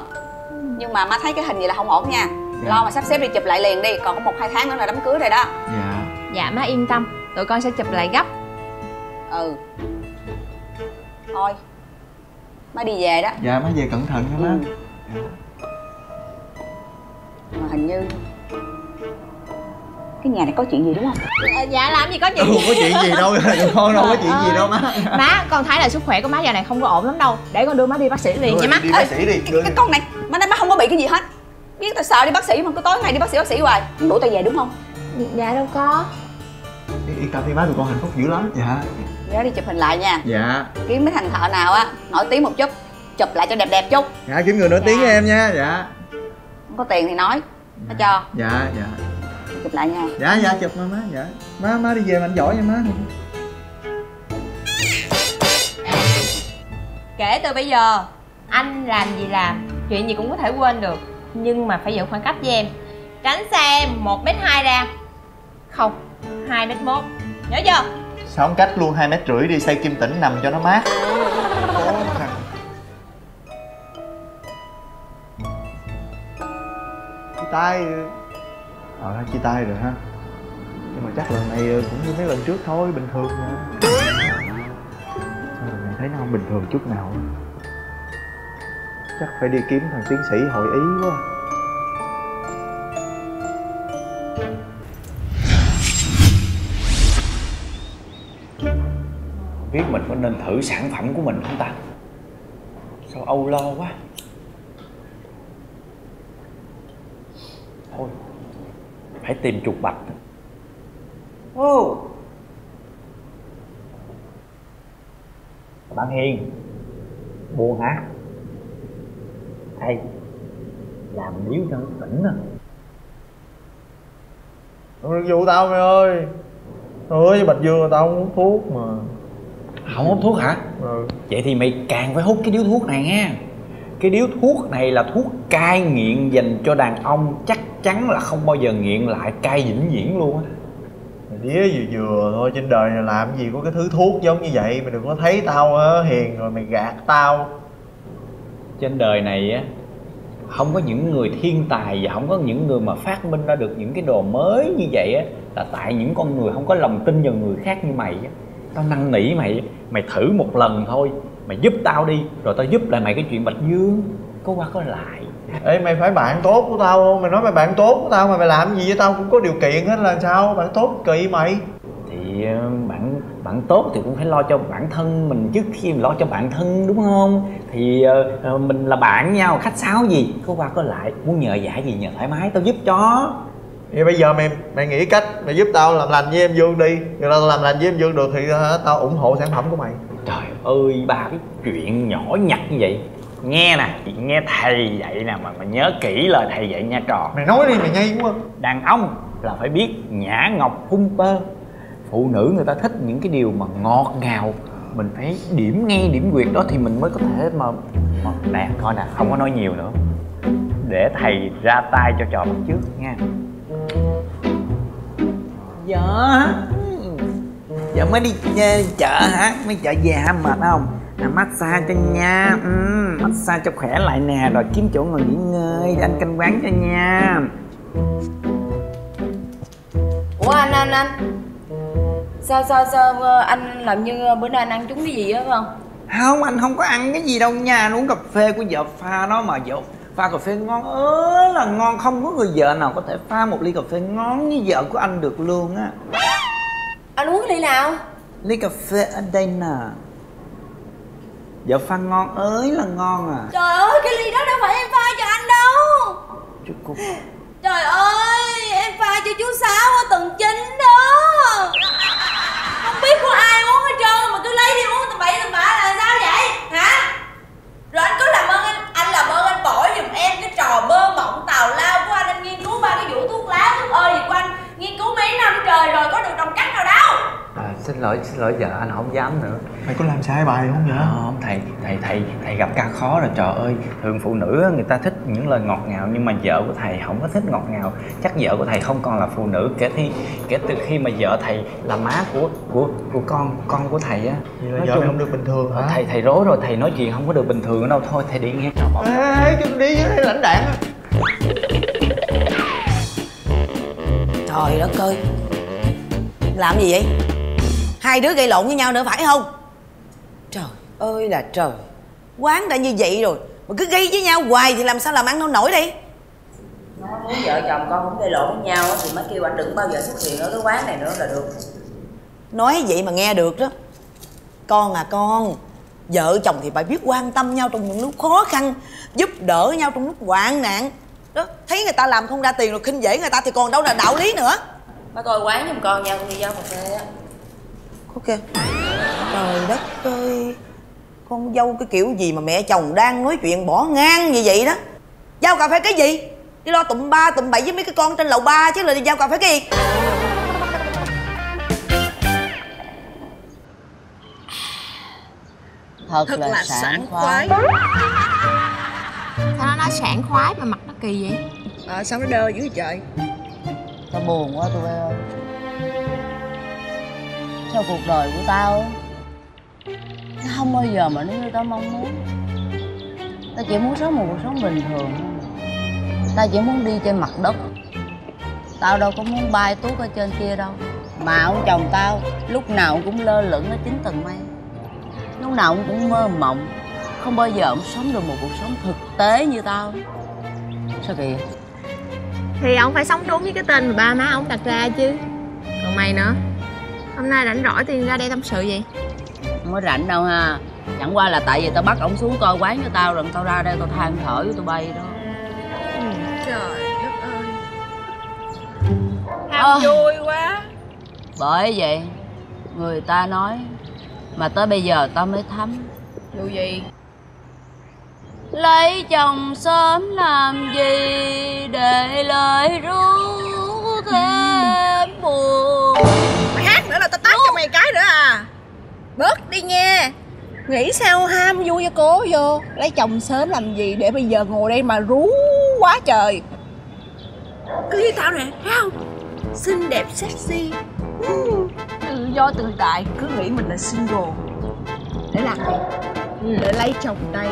Nhưng mà má thấy cái hình gì là không ổn nha. Dạ. Lo mà sắp xếp đi chụp lại liền đi, còn có một hai tháng nữa là đám cưới rồi đó. Dạ. Dạ má yên tâm, tụi con sẽ chụp lại gấp. Ừ. Thôi. Má đi về đó. Dạ má về cẩn thận nha má. Ừ. Dạ. Mà hình như cái nhà này có chuyện gì đúng không? À, dạ làm gì có chuyện gì. Không có chuyện gì đâu, con đâu có chuyện gì đâu má. Má con thấy là sức khỏe của má giờ này không có ổn lắm đâu. Để con đưa má đi bác sĩ liền nha má. Đi bác sĩ đi. Cái con này, má nói má không có bị cái gì hết. Biết tao sợ đi bác sĩ mà cứ tối ngày đi bác sĩ bác sĩ hoài. Không đủ tao về đúng không? Dạ đâu có. Yên tâm đi má, tụi con hạnh phúc dữ lắm. Dạ. Nhớ đi chụp hình lại nha. Dạ. Kiếm mấy thằng thợ nào á nổi tiếng một chút, chụp lại cho đẹp đẹp chút. Dạ kiếm người nổi tiếng với em nha. Dạ. Không có tiền thì nói, nó cho. Dạ dạ. Chụp lại nha. Dạ dạ chụp mà má. Dạ. Má má đi về mạnh giỏi nha má. Kể từ bây giờ anh làm gì làm, chuyện gì cũng có thể quên được, nhưng mà phải giữ khoảng cách với em. Tránh xa em một mét hai ra. Không, hai mét một. Nhớ chưa? Sao không cách luôn hai mét rưỡi đi, xây kim tĩnh nằm cho nó mát. Chia tay. Ờ, chia tay rồi ha. Nhưng mà chắc lần này cũng như mấy lần trước thôi, bình thường mà. Sao lần này thấy nó không bình thường chút nào. Chắc phải đi kiếm thằng tiến sĩ hội ý quá. Biết mình có nên thử sản phẩm của mình không ta? Sao âu lo quá. Thôi phải tìm chuột bạch. Oh. Bạn Hiền buồn hả? Hay làm điếu cho nó tỉnh à. Không được vụ tao mày ơi. Trời ơi Bạch Dương tao không hút thuốc mà. Không hút thuốc hả? Ừ. Vậy thì mày càng phải hút cái điếu thuốc này nha. Cái điếu thuốc này là thuốc cai nghiện dành cho đàn ông, chắc chắn là không bao giờ nghiện lại cai vĩnh viễn luôn á. Đĩa vừa vừa thôi, trên đời này làm gì có cái thứ thuốc giống như vậy. Mày đừng có thấy tao á Hiền rồi mày gạt tao. Trên đời này á không có những người thiên tài và không có những người mà phát minh ra được những cái đồ mới như vậy á, là tại những con người không có lòng tin vào người khác như mày á. Tao năn nỉ mày, mày thử một lần thôi, mày giúp tao đi, rồi tao giúp lại mày cái chuyện Bạch Dương. Có qua có lại. Ê mày phải bạn tốt của tao không? Mày nói mày bạn tốt của tao mà mày làm gì với tao cũng có điều kiện hết là sao? Bạn tốt kỳ mày. Thì bạn bạn tốt thì cũng phải lo cho bản thân mình trước khi mình lo cho bạn thân đúng không? Thì uh, mình là bạn nhau, khách sáo gì? Có qua có lại, muốn nhờ vả gì nhờ thoải mái, tao giúp cho. Vậy bây giờ mày mày nghĩ cách mày giúp tao làm lành với em Dương đi. Rồi tao làm lành với em Dương được thì tao ủng hộ sản phẩm của mày. Trời ơi ba, cái chuyện nhỏ nhặt như vậy. Nghe nè, chị nghe thầy dạy nè, mà mày nhớ kỹ lời thầy dạy nha trò. Mày nói đi mày ngay quá. Đàn ông là phải biết nhã ngọc hung tơ. Phụ nữ người ta thích những cái điều mà ngọt ngào, mình phải điểm ngay điểm quyệt đó thì mình mới có thể mà mà nè, coi nè, không có nói nhiều nữa. Để thầy ra tay cho trò bắt trước nha. Dạ. Dạ mới đi chợ hả? Mới chợ về hả, mệt không? À, massage cho nha. uhm, Massage cho khỏe lại nè. Rồi kiếm chỗ ngồi nghỉ ngơi để anh canh quán cho nha. Ủa anh anh anh Sao sao sao anh làm như bữa nay anh ăn trúng cái gì đó phải không? Không, anh không có ăn cái gì đâu nha. Anh uống cà phê của vợ pha đó mà. Vợ pha cà phê ngon ớ là ngon. Không có người vợ nào có thể pha một ly cà phê ngon như vợ của anh được luôn á. Anh uống cái ly nào? Ly cà phê ở đây nè. Vợ pha ngon ới là ngon à. Trời ơi cái ly đó đâu phải em pha cho anh đâu. Chú Cúc. Trời ơi em pha cho chú Sáu ở tầng chín đó. Không biết có ai uống hết trơn mà cứ Mày có làm sai bài không vậy? À, không, thầy thầy thầy thầy gặp ca khó rồi. Trời ơi, thường phụ nữ người ta thích những lời ngọt ngào, nhưng mà vợ của thầy không có thích ngọt ngào. Chắc vợ của thầy không còn là phụ nữ kể thi kể từ khi mà vợ thầy là má của của của con con của thầy á. Vợ mày không được bình thường hả? Thầy thầy rối rồi, thầy nói chuyện không có được bình thường đâu. Thôi thầy đi nghe trò bóng. Ê, đi với lãnh đạn. Trời đất ơi, làm gì vậy? Hai đứa gây lộn với nhau nữa phải không? Trời ơi là trời, quán đã như vậy rồi mà cứ gây với nhau hoài thì làm sao làm ăn nó nổi đi. Nó muốn vợ chồng con cũng gây lộn với nhau thì mới kêu anh đừng bao giờ xuất hiện ở cái quán này nữa là được. Nói vậy mà nghe được đó. Con à con, vợ chồng thì phải biết quan tâm nhau trong những lúc khó khăn, giúp đỡ nhau trong lúc hoạn nạn đó. Thấy người ta làm không ra tiền rồi khinh dễ người ta thì còn đâu là đạo lý nữa. Má coi quán giùm con nha, con đi giao cà phê á. Ok. Trời đất ơi, con dâu cái kiểu gì mà mẹ chồng đang nói chuyện bỏ ngang như vậy đó. Giao cà phê cái gì? Đi lo tụm ba tụm bảy với mấy cái con trên lầu ba chứ, là đi giao cà phê cái gì? Thật, Thật là, là sảng khoái. Sao nó nói sảng khoái mà mặt nó kỳ vậy? Ờ à, sao nó đơ dữ vậy trời? Tao buồn quá tụi bay ơi. Sao cuộc đời của tao nó không bao giờ mà nó như tao mong muốn. Tao chỉ muốn sống một cuộc sống bình thường. Tao chỉ muốn đi trên mặt đất. Tao đâu có muốn bay tuốt ở trên kia đâu. Mà ông chồng tao lúc nào cũng lơ lửng ở chín tầng mây, lúc nào cũng mơ mộng, không bao giờ ông sống được một cuộc sống thực tế như tao. Sao kìa? Thì ông phải sống đúng với cái tên mà ba má ông đặt ra chứ. Còn mày nữa, hôm nay rảnh rỗi thì ra đây tâm sự vậy? Không có rảnh đâu ha. Chẳng qua là tại vì tao bắt ổng xuống coi quán cho tao, rồi tao ra đây tao than thở với tụi bay đó. Ừ. Trời đất ơi, ham à, vui quá. Bởi vậy người ta nói mà tới bây giờ tao mới thấm. Dù gì lấy chồng sớm làm gì để lời ru thêm buồn. Mày hát nữa là tao tát cho mày cái nữa à. Bớt đi nghe. Nghĩ sao ham vui cho cố vô. Lấy chồng sớm làm gì để bây giờ ngồi đây mà rú quá trời. Cứ như tao nè, thấy không? Xinh đẹp sexy, tự do tự tại, cứ nghĩ mình là single. Để làm gì? Ừ. Để lấy chồng Tây.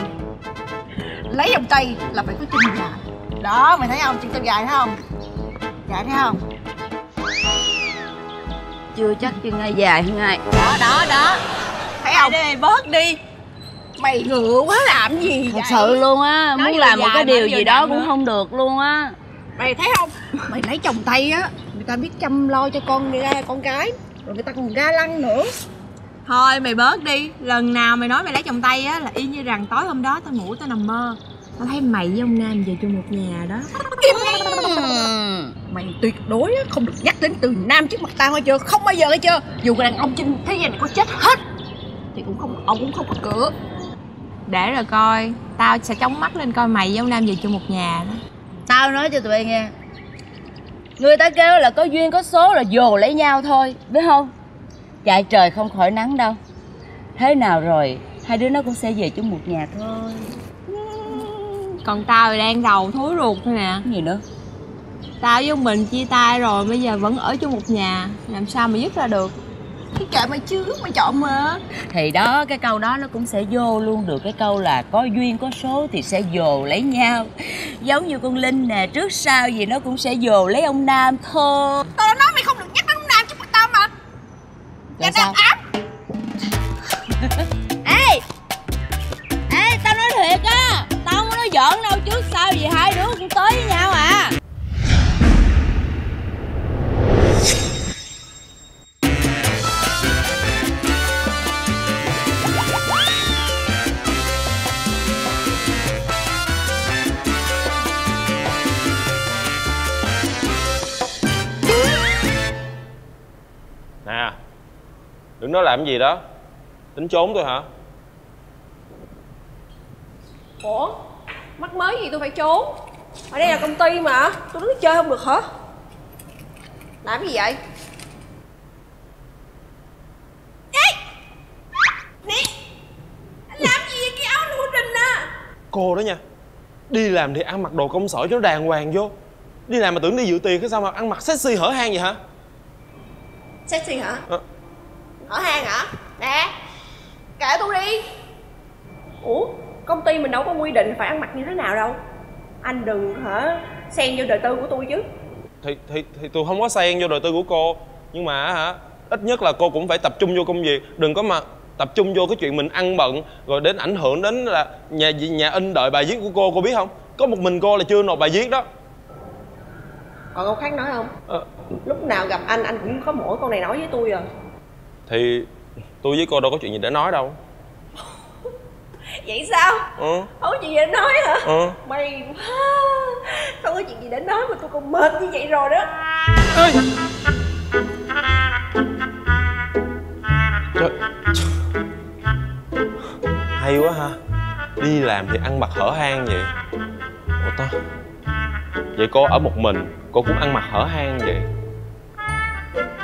Lấy chồng Tây là phải có chân dài. Đó, mày thấy không? Chân chân dài thấy không? Dài thấy không? Chưa chắc chân ai dài hơn ai. Đó, đó, đó. Thấy không? Đây, bớt đi. Mày ngựa quá làm gì vậy? Thật sự luôn á, muốn làm một cái điều gì đó cũng không được luôn á. Mày thấy không? Mày lấy chồng Tây á, người ta biết chăm lo cho con con cái, rồi người ta còn ga lăng nữa. Thôi mày bớt đi. Lần nào mày nói mày lấy chồng Tây á là y như rằng tối hôm đó tao ngủ tao nằm mơ, tao thấy mày với ông Nam về chung một nhà đó. Mày tuyệt đối không được nhắc đến từ Nam trước mặt tao nghe chưa? Không bao giờ nghe chưa? Dù đàn ông trên thế giới này có chết hết thì cũng không, ông cũng không có cửa. Để rồi coi, tao sẽ chống mắt lên coi mày với ông Nam về chung một nhà đó. Tao nói cho tụi bay nghe, người ta kêu là có duyên có số là dồ lấy nhau thôi, biết không? Chạy trời không khỏi nắng đâu. Thế nào rồi hai đứa nó cũng sẽ về chung một nhà thôi. Còn tao thì đang đầu thối ruột thôi nè. Cái gì nữa? Tao với ông Bình chia tay rồi, bây giờ vẫn ở chung một nhà, làm sao mà dứt ra được? Cái kệ mày chứ, mày chọn mà. Thì đó, cái câu đó nó cũng sẽ vô luôn được cái câu là có duyên có số thì sẽ dồ lấy nhau. Giống như con Linh nè, trước sau gì nó cũng sẽ dồ lấy ông Nam thôi. Tao đã nói mày không được nhắc đến ông Nam trước mặt tao mà. Dạ sao? Ám. Ê, ê, tao nói thiệt á, tao không nói giỡn đâu, trước sau gì hai đứa cũng tới với nhau à. Nè, đừng nói làm gì đó. Tính trốn tôi hả? Ủa? Mắc mới gì tôi phải trốn? Ở đây là công ty mà. Tôi đứng chơi không được hả? Làm cái gì vậy? Ê! cô đó nha, đi làm thì ăn mặc đồ công sở cho nó đàng hoàng vô. Đi làm mà tưởng đi dự tiệc hay sao mà ăn mặc sexy hở hang vậy hả? Sexy hả? À. Hở hang hả? Nè, kệ tôi đi. Ủa, công ty mình đâu có quy định phải ăn mặc như thế nào đâu. Anh đừng hả xen vô đời tư của tôi chứ. Thì, thì, thì tôi không có xen vô đời tư của cô. Nhưng mà hả, ít nhất là cô cũng phải tập trung vô công việc. Đừng có mà tập trung vô cái chuyện mình ăn bận rồi đến ảnh hưởng đến là nhà nhà in đợi bài viết của cô, cô biết không? Có một mình cô là chưa nộp bài viết đó. Còn câu khác nói không? À, lúc nào gặp anh, anh cũng có mỗi câu này nói với tôi rồi. Thì tôi với cô đâu có chuyện gì để nói đâu. Vậy sao? Ừ. Không có chuyện gì để nói hả? Ừ. Mày quá, không có chuyện gì để nói mà tôi còn mệt như vậy rồi đó. Ê. Trời. Hay quá ha. Đi làm thì ăn mặc hở hang vậy. Ủa ta, vậy cô ở một mình, cô cũng ăn mặc hở hang vậy.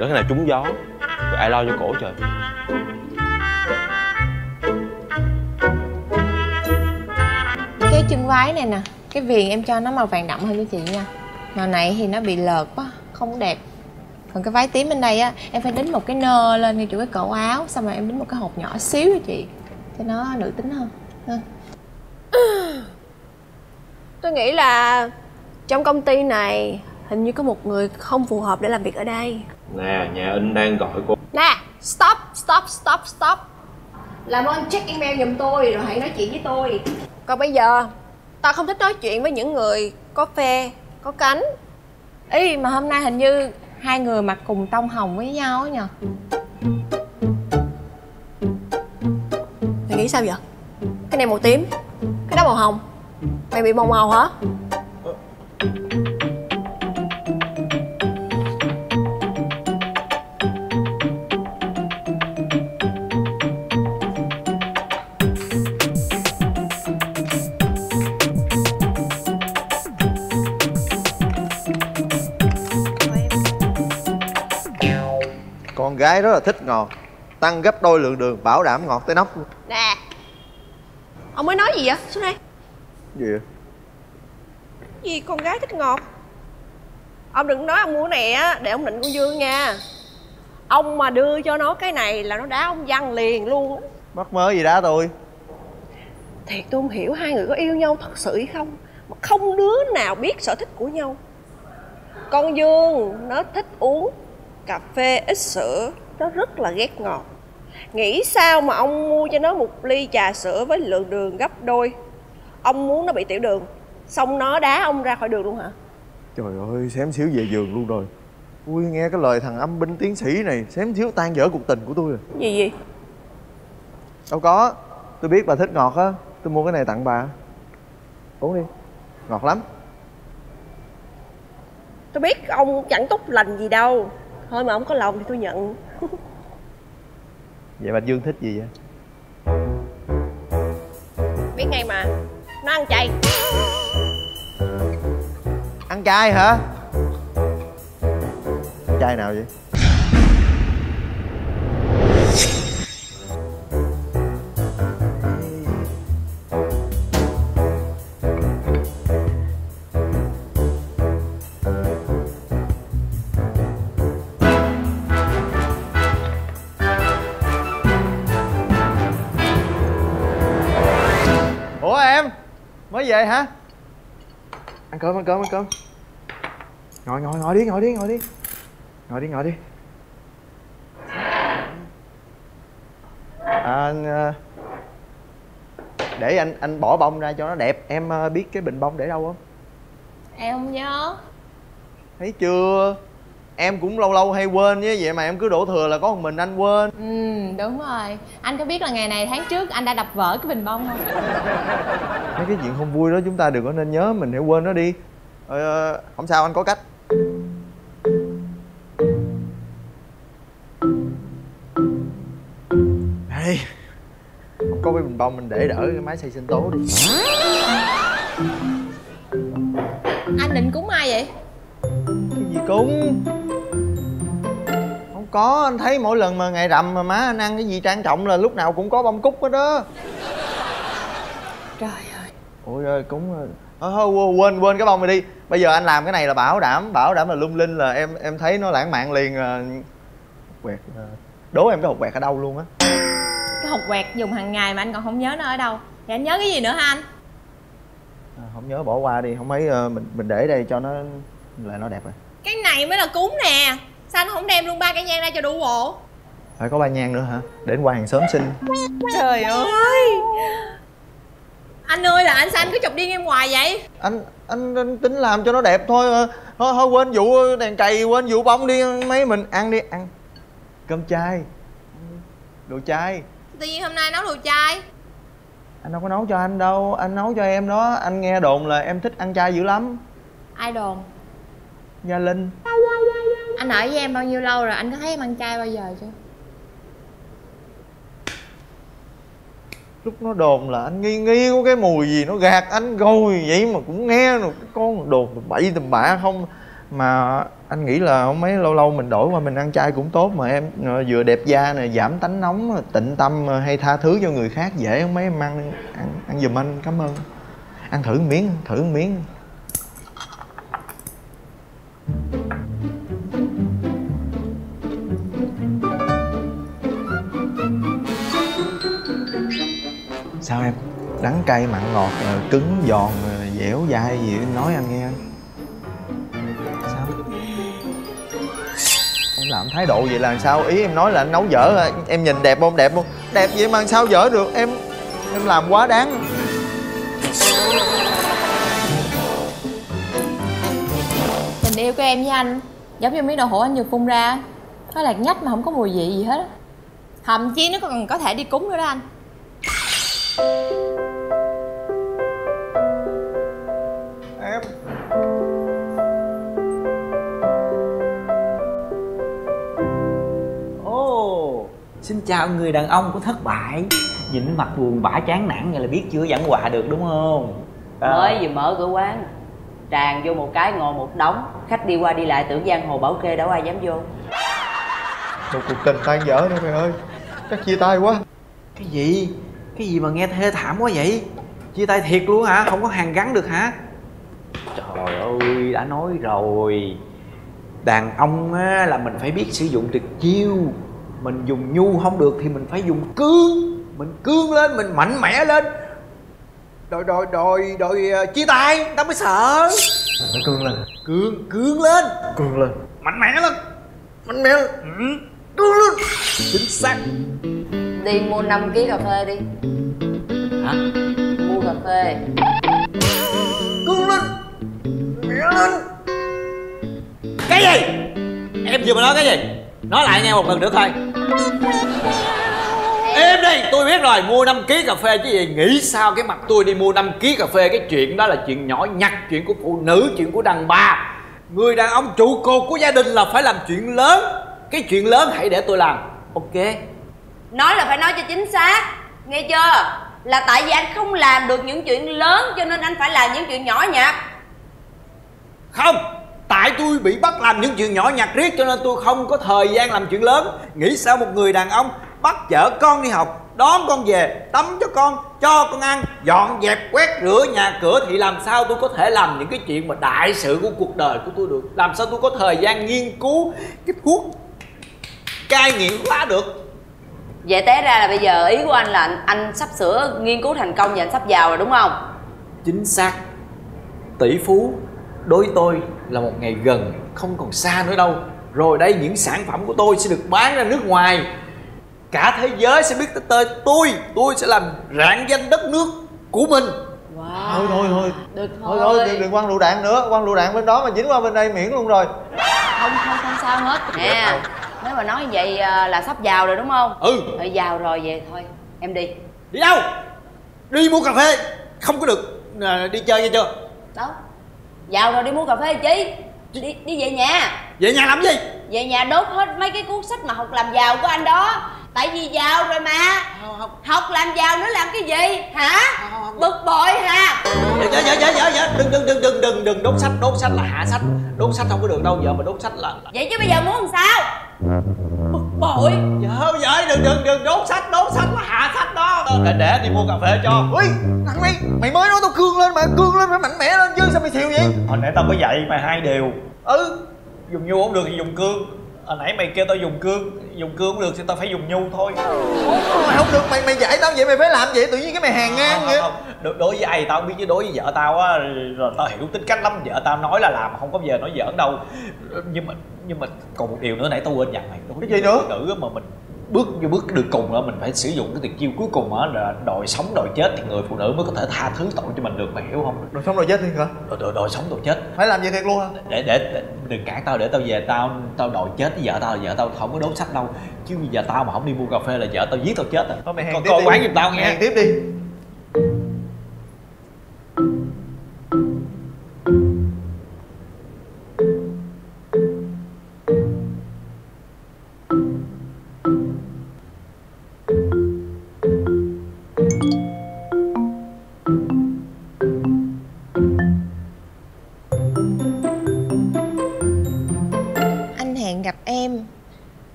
Để thế nào trúng gió, rồi ai lo cho cổ trời. Cái chân váy này nè, cái viền em cho nó màu vàng đậm hơn cho chị nha. Màu này thì nó bị lợt quá, không đẹp. Còn cái váy tím bên đây á, em phải đính một cái nơ lên ngay chỗ cái cổ áo. Xong rồi em đính một cái hộp nhỏ xíu cho chị, cho nó nữ tính hơn. Ừ. Tôi nghĩ là trong công ty này hình như có một người không phù hợp để làm việc ở đây. Nè, nhà in đang gọi cô. Nè, stop, stop, stop, stop. Làm ơn check email giùm tôi rồi hãy nói chuyện với tôi. Còn bây giờ, tao không thích nói chuyện với những người có phe, có cánh. Ý, mà hôm nay hình như hai người mặc cùng tông hồng với nhau á nhờ. Mày nghĩ sao vậy? Cái này màu tím, cái đó màu hồng. Mày bị màu màu hả? Con gái rất là thích ngọt, tăng gấp đôi lượng đường bảo đảm ngọt tới nóc luôn. Nè, ông mới nói gì vậy? Xuống đây. Gì vậy? Gì con gái thích ngọt? Ông đừng nói ông mua cái này á để ông định con Dương nha. Ông mà đưa cho nó cái này là nó đá ông văng liền luôn. Mắc mớ gì đá tôi? Thiệt tôi không hiểu hai người có yêu nhau thật sự hay không mà không đứa nào biết sở thích của nhau. Con Dương nó thích uống cà phê ít sữa, nó rất là ghét ngọt. Nghĩ sao mà ông mua cho nó một ly trà sữa với lượng đường gấp đôi? Ông muốn nó bị tiểu đường, xong nó đá ông ra khỏi đường luôn hả? Trời ơi, xém xíu về giường luôn rồi. Ui, nghe cái lời thằng âm binh tiến sĩ này xém xíu tan vỡ cuộc tình của tôi rồi. Gì gì? Đâu có, tôi biết bà thích ngọt á, tôi mua cái này tặng bà. Uống đi, ngọt lắm. Tôi biết ông chẳng tốt lành gì đâu. Thôi mà ông có lòng thì tôi nhận. Vậy Bạch Dương thích gì vậy? Biết ngay mà, nó ăn chay. Ăn chay hả? Chay nào vậy? Mới về hả? Ăn cơm, ăn cơm, ăn cơm. Ngồi, ngồi, ngồi đi, ngồi đi, ngồi đi. Ngồi đi, ngồi đi. À, để anh anh bỏ bông ra cho nó đẹp. Em biết cái bình bông để đâu không? Em không nhớ. Thấy chưa? Em cũng lâu lâu hay quên với vậy mà em cứ đổ thừa là có một mình anh quên. Ừ, đúng rồi. Anh có biết là ngày này tháng trước anh đã đập vỡ cái bình bông không? Mấy cái chuyện không vui đó chúng ta đừng có nên nhớ, mình hãy quên nó đi. Ờ, không sao, anh có cách. Đây, không có cái bình bông mình để đỡ cái máy xay sinh tố đi. Anh định cúng ai vậy? Cái gì cúng? Không có, anh thấy mỗi lần mà ngày rằm mà má anh ăn cái gì trang trọng là lúc nào cũng có bông cúc hết đó. Trời ơi, Ôi ơi cũng thôi quên quên cái bông này đi. Bây giờ anh làm cái này là bảo đảm bảo đảm là lung linh, là em em thấy nó lãng mạn liền. Quẹt đố em cái hột quẹt ở đâu luôn á. Cái hột quẹt dùng hàng ngày mà anh còn không nhớ nó ở đâu thì anh nhớ cái gì nữa hả anh? À, không nhớ bỏ qua đi, không mấy uh, mình mình để đây cho nó là nó đẹp rồi. Cái này mới là cún nè, sao anh không đem luôn ba cái nhang ra cho đủ bộ? Phải có ba nhang nữa hả? Để qua hàng xóm xin. Trời ơi anh ơi, là anh sao anh cứ chọc điên em hoài vậy? Anh anh, anh tính làm cho nó đẹp thôi. Thôi, thôi quên vụ đèn cày, quên vụ bông đi, mấy mình ăn đi, ăn cơm chay, đồ chay. Tự nhiên hôm nay nấu đồ chay. Anh đâu có nấu cho anh đâu, anh nấu cho em đó. Anh nghe đồn là em thích ăn chay dữ lắm. Ai đồn? Gia Linh. Anh ở với em bao nhiêu lâu rồi, anh có thấy em ăn chay bao giờ chưa? Lúc nó đồn là anh nghi nghi có cái mùi gì nó gạt anh rồi, vậy mà cũng nghe rồi. Cái con đồn tầm bậy tầm bạ không. Mà anh nghĩ là không mấy lâu lâu mình đổi qua mình ăn chay cũng tốt mà em. Vừa đẹp da nè, giảm tánh nóng, tịnh tâm hay tha thứ cho người khác dễ. Không mấy em ăn, ăn, ăn giùm anh, cảm ơn. Ăn thử một miếng, thử một miếng. Sao em? Đắng cay mặn ngọt, cứng giòn, dẻo dai gì nói anh nghe. Sao? Em làm thái độ vậy là sao? Ý em nói là anh nấu dở, em nhìn đẹp không? Đẹp không? Đẹp vậy mà sao dở được? Em em làm quá đáng. Tình yêu của em với anh giống như miếng đậu hũ anh vừa phun ra, nó lạc nhách mà không có mùi vị gì hết. Thậm chí nó còn có thể đi cúng nữa đó anh. Em oh, xin chào người đàn ông của thất bại. Nhìn mặt buồn bã chán nản vậy là biết chưa giảng hòa được đúng không? Mới vừa mở cửa quán, tràn vô một cái ngồi một đống. Khách đi qua đi lại tưởng giang hồ bảo kê, đâu ai dám vô. Một cuộc tình tan vỡ nữa mày ơi. Chắc chia tay quá. Cái gì? Cái gì mà nghe thê thảm quá vậy? Chia tay thiệt luôn hả? Không có hàng gắn được hả? Trời ơi, đã nói rồi. Đàn ông á, là mình phải biết sử dụng tuyệt chiêu. Mình dùng nhu không được thì mình phải dùng cương. Mình cương lên, mình mạnh mẽ lên. Đòi, đòi, đòi, đòi chia tay, người ta mới sợ. Mình phải cương lên. Cương, cương lên. Cương lên. Mạnh mẽ lên. Mạnh mẽ lên. Ừ, cương lên. Chính xác. Đi mua năm ký cà phê đi. Hả? Mua cà phê. Cương lên. Mẹ lên. Cái gì? Em vừa mà nói cái gì? Nói lại nghe một lần nữa thôi. Em đi, tôi biết rồi. Mua năm ký cà phê chứ gì. Nghĩ sao cái mặt tôi đi mua năm ký cà phê? Cái chuyện đó là chuyện nhỏ nhặt. Chuyện của phụ nữ, chuyện của đàn bà. Người đàn ông trụ cột của gia đình là phải làm chuyện lớn. Cái chuyện lớn hãy để tôi làm. Ok. Nói là phải nói cho chính xác, nghe chưa? Là tại vì anh không làm được những chuyện lớn cho nên anh phải làm những chuyện nhỏ nhặt. Không, tại tôi bị bắt làm những chuyện nhỏ nhặt riết cho nên tôi không có thời gian làm chuyện lớn. Nghĩ sao một người đàn ông bắt chở con đi học, đón con về, tắm cho con, cho con ăn, dọn dẹp quét rửa nhà cửa thì làm sao tôi có thể làm những cái chuyện mà đại sự của cuộc đời của tôi được? Làm sao tôi có thời gian nghiên cứu cái thuốc cai nghiện quá được? Vậy té ra là bây giờ ý của anh là anh, anh sắp sửa nghiên cứu thành công và anh sắp giàu rồi đúng không? Chính xác. Tỷ phú đối tôi là một ngày gần, không còn xa nữa đâu. Rồi đây những sản phẩm của tôi sẽ được bán ra nước ngoài. Cả thế giới sẽ biết tới tôi. Tôi, tôi sẽ làm rạng danh đất nước của mình. Wow. Thôi thôi thôi. Được thôi. Thôi thôi, đừng quăng lựu đạn nữa. Quăng lựu đạn bên đó mà dính qua bên đây miễn luôn rồi. Không, không, không sao hết nè. Nếu mà nói như vậy là sắp giàu rồi đúng không? Ừ. Thôi giàu rồi về thôi, em đi. Đi đâu? Đi mua cà phê. Không có được à, đi chơi nghe chưa? Đâu? Giàu rồi đi mua cà phê chứ. Đi, đi về nhà. Về nhà làm gì? Về nhà đốt hết mấy cái cuốn sách mà học làm giàu của anh đó. Tại vì giàu rồi mà. Không, không. Học làm giàu nữa làm cái gì? Hả? Không, không, không. Bực bội hả? Dạ, dạ, dạ, dạ, dạ. Đừng, đừng, đừng, đừng, đừng, đừng đốt sách. Đốt sách là hạ sách. Đốt sách không có được đâu, vợ mà đốt sách là... Vậy chứ bây giờ muốn làm sao? Bội. Dạ vậy đừng đừng đừng đốt sách, đốt sách nó hạ sách đó. Để để anh đi mua cà phê cho. Ui thằng mày, mày mới nói tao cương lên mà, cương lên phải mạnh mẽ lên chứ sao mày xìu vậy? Hồi nãy tao có dạy mày hai điều. Ừ, dùng nhu không được thì dùng cương. Hồi nãy mày kêu tao dùng cương, dùng cương không được thì tao phải dùng nhu thôi. Mày không được, mày mày dạy tao vậy mày phải làm vậy, tự nhiên cái mày hàng ngang vậy. Không, không, đối với ai tao không biết chứ đối với vợ tao á rồi tao hiểu tính cách lắm, vợ tao nói là làm không có giờ nói giỡn đâu. Nhưng mà nhưng mà còn một điều nữa nãy tao quên dặn mày. Cái gì nữa? Nữ mà mình bước vô bước đường cùng là mình phải sử dụng cái tuyệt chiêu cuối cùng á là đòi sống đòi chết thì người phụ nữ mới có thể tha thứ tội cho mình được, mày hiểu không? Đòi sống đòi chết thiệt hả? Đòi sống đòi chết. Phải làm gì thiệt luôn hả? Để để đừng cản tao, để tao về tao tao đòi chết với vợ tao, vợ tao không có đốt sách đâu. Chứ bây giờ tao mà không đi mua cà phê là vợ tao giết tao chết rồi. Thôi mày hàng tiếp đi. Còn quán giùm tao nghe. Hàng tiếp đi.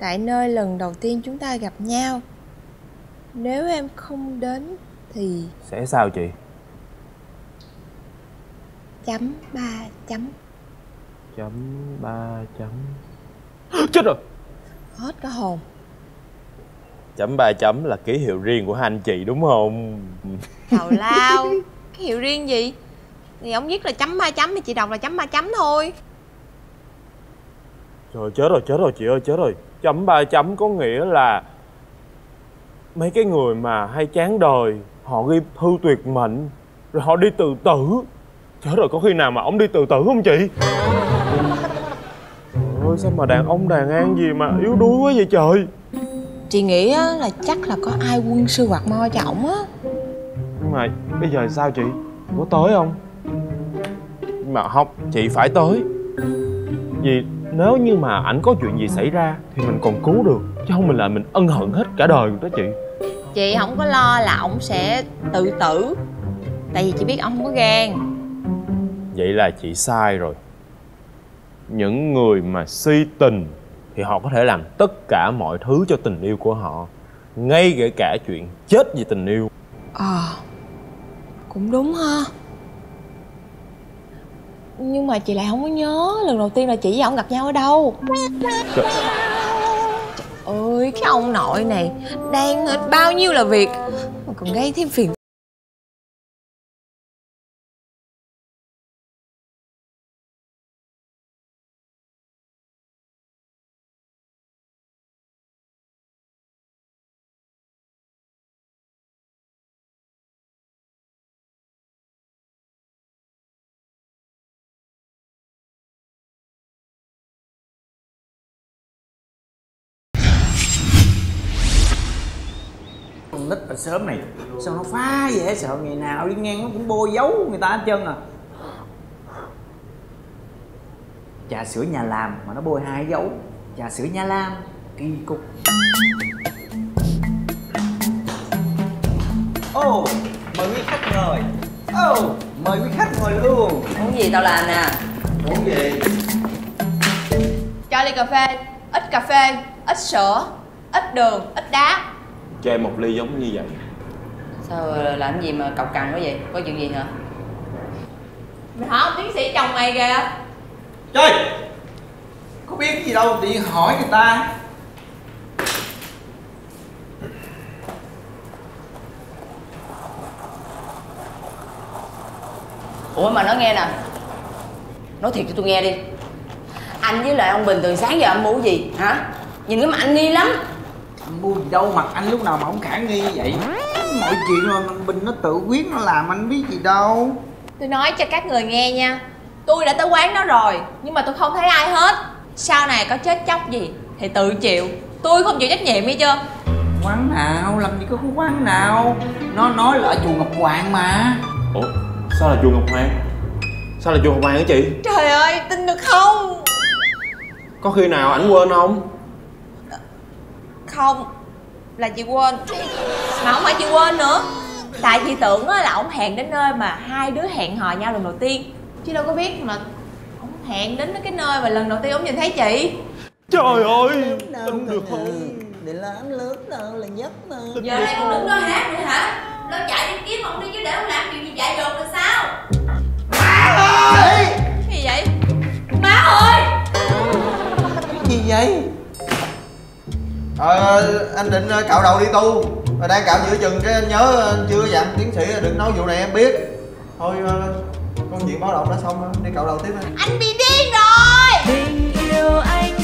Tại nơi lần đầu tiên chúng ta gặp nhau. Nếu em không đến thì... Sẽ sao chị? Chấm ba chấm. Chấm ba chấm. Chết rồi. Hết cả hồn. Chấm ba chấm là ký hiệu riêng của hai anh chị đúng không? Tào lao. Ký hiệu riêng gì? Thì ông viết là chấm ba chấm thì chị đọc là chấm ba chấm thôi. Trời chết rồi, chết rồi chị ơi, chết rồi. Chấm ba chấm có nghĩa là mấy cái người mà hay chán đời, họ ghi thư tuyệt mệnh rồi họ đi tự tử. Chết rồi, có khi nào mà ông đi tự tử không chị? Trời ơi, sao mà đàn ông đàn an gì mà yếu đuối quá vậy trời. Chị nghĩ là chắc là có ai quân sư quạt mo cho ổng á. Nhưng mà bây giờ sao chị? Có tới không? Nhưng mà không, chị phải tới. Vì nếu như mà ảnh có chuyện gì xảy ra thì mình còn cứu được, chứ không mình lại mình ân hận hết cả đời đó chị. Chị không có lo là ổng sẽ tự tử, tại vì chị biết ổng không có gan. Vậy là chị sai rồi. Những người mà si tình thì họ có thể làm tất cả mọi thứ cho tình yêu của họ, ngay kể cả chuyện chết vì tình yêu. Ờ à, cũng đúng ha. Nhưng mà chị lại không có nhớ lần đầu tiên là chị với ông gặp nhau ở đâu. Trời, trời ơi, cái ông nội này đang hết bao nhiêu là việc mà còn gây thêm phiền. Nít ở sớm này sao nó phá dễ sợ, ngày nào đi ngang nó cũng bôi dấu người ta hết trơn à. Trà sữa nhà làm mà nó bôi hai dấu, trà sữa nhà làm kỳ cục. Ô, mời quý khách ngồi. Ô, mời quý khách ngồi luôn. Muốn gì tao làm nè. Muốn gì? Cho ly cà phê, ít cà phê, ít sữa, ít đường, ít đá. Cho em một ly giống như vậy. Sao làm gì mà cọc cằn quá vậy? Có chuyện gì hả? Mày hỏi ông tiến sĩ chồng mày kìa. Trời, có biết cái gì đâu tự nhiên hỏi người ta. Ủa mà nói nghe nè, nói thiệt cho tôi nghe đi. Anh với lại ông Bình từ sáng giờ anh mua gì hả? Nhìn cái mặt anh nghi lắm. Mua gì đâu, mặt anh lúc nào mà không khả nghi như vậy. Mọi chuyện rồi thằng Bình nó tự quyết nó làm, anh biết gì đâu. Tôi nói cho các người nghe nha, tôi đã tới quán nó rồi nhưng mà tôi không thấy ai hết. Sau này có chết chóc gì thì tự chịu, tôi không chịu trách nhiệm hay chưa? Quán nào, làm gì có cái quán nào. Nó nói là ở chùa Ngọc Hoàng mà. Ủa, sao là chùa Ngọc Hoàng? Sao là chùa Ngọc Hoàng hả chị? Trời ơi, tin được không? Có khi nào ảnh quên không? Không, là chị quên. Mà không phải chị quên nữa, tại chị tưởng là ổng hẹn đến nơi mà hai đứa hẹn hò nhau lần đầu tiên, chứ đâu có biết mà ổng hẹn đến cái nơi mà lần đầu tiên ổng nhìn thấy chị. Trời ơi, không được không? Để là anh lớn đâu là nhất mà. Giờ này ông đứng đó hát nữa hả? Nó chạy đi kiếm ông đi chứ để ông làm chuyện gì dại dột là sao? Má ơi! Cái gì vậy? Má ơi! Cái gì vậy? Ờ, anh định cạo đầu đi tu. Mà đang cạo giữa chừng cái anh nhớ anh chưa dặn tiến sĩ đừng nói vụ này em biết. Thôi công chuyện báo động đã xong rồi, đi cạo đầu tiếp anh. Anh bị điên rồi! Tình yêu anh